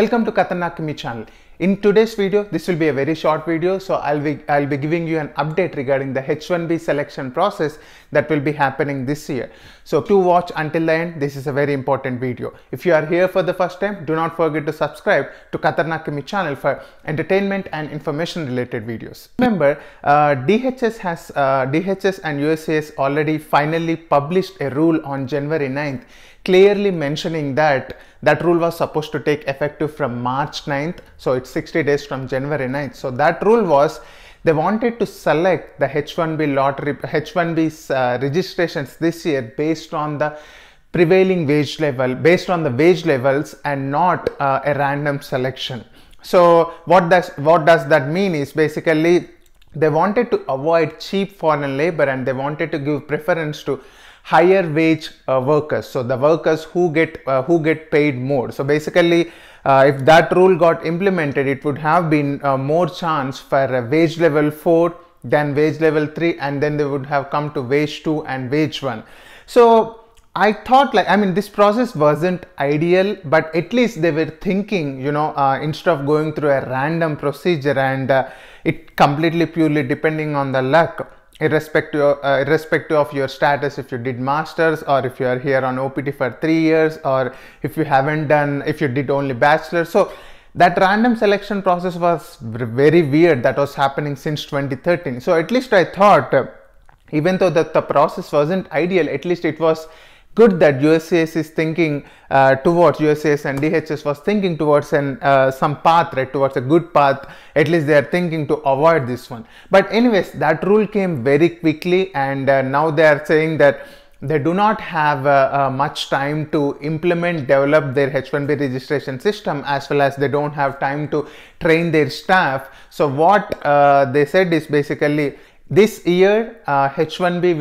Welcome to Khatarnak Kimmi channel. In today's video, this will be a very short video, so I'll be giving you an update regarding the H1B selection process that will be happening this year. So to watch until the end, this is a very important video. If you are here for the first time, do not forget to subscribe to Khatarnak Kimmi channel for entertainment and information related videos. Remember, DHS and USCIS already finally published a rule on January 9th, clearly mentioning that rule was supposed to take effective from March 9th. So it's 60 days from January 9th. So that rule was they wanted to select the H1B registrations this year based on the prevailing wage level, based on the wage levels, and not a random selection. So what does that mean is basically they wanted to avoid cheap foreign labor and they wanted to give preference to higher wage workers, so the workers who get paid more. So basically if that rule got implemented, it would have been more chance for wage level 4 than wage level 3, and then they would have come to wage 2 and wage 1. So I thought, like, I mean, this process wasn't ideal, but at least they were thinking, you know, instead of going through a random procedure and it completely purely depending on the luck, irrespective of your status, if you did masters or if you are here on OPT for 3 years, or if you haven't done, if you did only bachelor. So that random selection process was very weird, that was happening since 2013. So at least I thought, even though that the process wasn't ideal, at least it was good that USCIS is thinking USCIS and DHS was thinking towards some path, right, towards a good path. At least they are thinking to avoid this one. But anyways, that rule came very quickly, and now they are saying that they do not have much time to develop their H1B registration system, as well as they don't have time to train their staff. So what they said is basically, this year H1B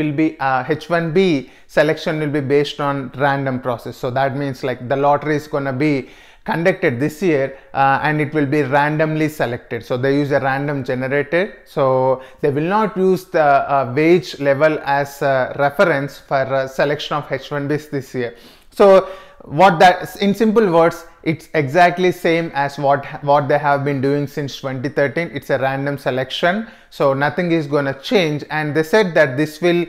selection will be based on random process. So that means, like, the lottery is gonna be conducted this year and it will be randomly selected. So they use a random generator. So they will not use the wage level as reference for selection of H1Bs this year. So in simple words, it's exactly same as what they have been doing since 2013. It's a random selection, so nothing is going to change. And they said that this will,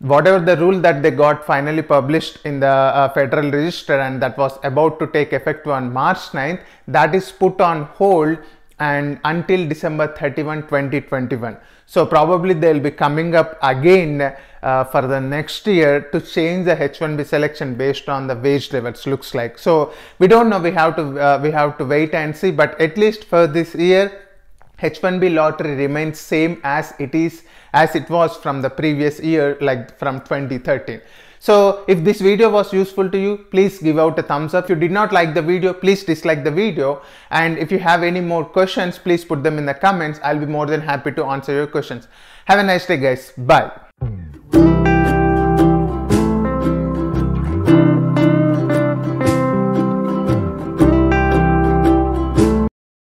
whatever the rule that they got finally published in the Federal Register, and that was about to take effect on March 9th, that is put on hold and until December 31, 2021. So probably they'll be coming up again for the next year to change the H1B selection based on the wage levels, looks like. So we don't know, we have to wait and see. But at least for this year, H1B lottery remains same as it was from the previous year, like from 2013. So if this video was useful to you, please give out a thumbs up. If you did not like the video, please dislike the video. And if you have any more questions, please put them in the comments. I'll be more than happy to answer your questions. Have a nice day, guys. Bye.